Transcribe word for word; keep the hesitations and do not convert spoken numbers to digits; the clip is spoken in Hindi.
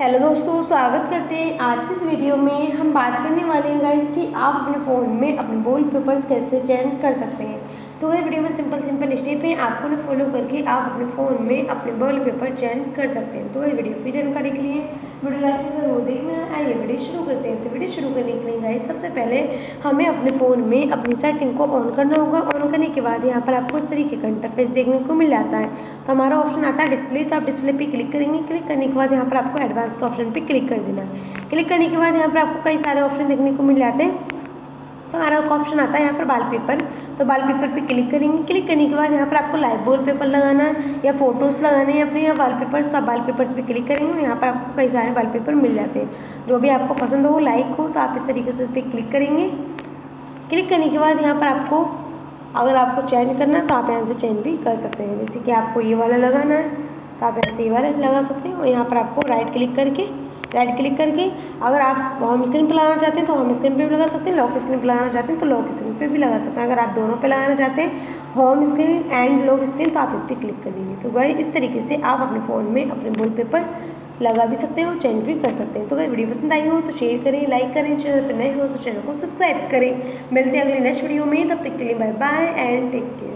हेलो दोस्तों, स्वागत करते हैं। आज के इस वीडियो में हम बात करने वाले हैं गाइस कि आप अपने फ़ोन में अपने वॉल पेपर कैसे चेंज कर सकते हैं। तो ये वीडियो में सिंपल सिंपल स्टेप है, आपको उन्हें फॉलो करके आप अपने फ़ोन में अपने वॉल पेपर चेंज कर सकते हैं। तो ये वीडियो की जानकारी के लिए वीडियो लाइक जरूर देखना। आइए वीडियो शुरू करते हैं। तो वीडियो शुरू करने के लिए गाइस सबसे पहले हमें अपने फ़ोन में अपनी सेटिंग को ऑन करना होगा। ऑन करने के बाद यहाँ पर आपको इस तरीके का इंटरफेस देखने को मिल जाता है। तो हमारा ऑप्शन आता है डिस्प्ले। तो आप डिस्प्ले पर क्लिक करेंगे। क्लिक करने के बाद यहाँ पर आपको एडवांस का ऑप्शन पे क्लिक कर देना है। क्लिक करने के बाद यहाँ पर आपको कई सारे ऑप्शन देखने को मिल जाते हैं। तो हमारा एक ऑप्शन आता है यहाँ पर वॉलपेपर। तो वॉलपेपर पे क्लिक करेंगे। क्लिक करने के बाद यहाँ पर आपको लाइव वॉलपेपर लगाना है या फोटोज़ लगाने हैं अपने या वॉलपेपर्स। तो आप वॉलपेपर्स पे क्लिक करेंगे और यहाँ पर आपको कई सारे वॉलपेपर मिल जाते हैं। जो भी आपको पसंद हो, लाइक हो, तो आप इस तरीके से उस पर क्लिक करेंगे। क्लिक करने के बाद यहाँ पर आपको अगर आपको चेंज करना है तो आप यहाँ से चेंज भी कर सकते हैं। जैसे कि आपको ये वाला लगाना है तो आप ऐसे ही वाला लगा सकते हैं। और यहाँ पर आपको राइट क्लिक करके राइट क्लिक करके अगर आप होम स्क्रीन पर लगाना चाहते हैं तो होम स्क्रीन पे भी लगा सकते हैं। लॉक स्क्रीन पर लगाना चाहते हैं तो लॉक स्क्रीन पे भी लगा सकते हैं। अगर आप दोनों पे लगाना चाहते हैं, home screen and lock screen, तो आप इस पर क्लिक कर दीजिए। तो गाइस इस तरीके से आप अपने फ़ोन में अपने वॉलपेपर लगा भी सकते हैं और चेंज भी कर सकते हैं। तो अगर वीडियो पसंद आई हो तो शेयर करें, लाइक करें। चैनल पर नए हो तो चैनल को सब्सक्राइब करें। मिलते हैं अगले नेक्स्ट वीडियो में। तब तक के लिए bye bye and take care.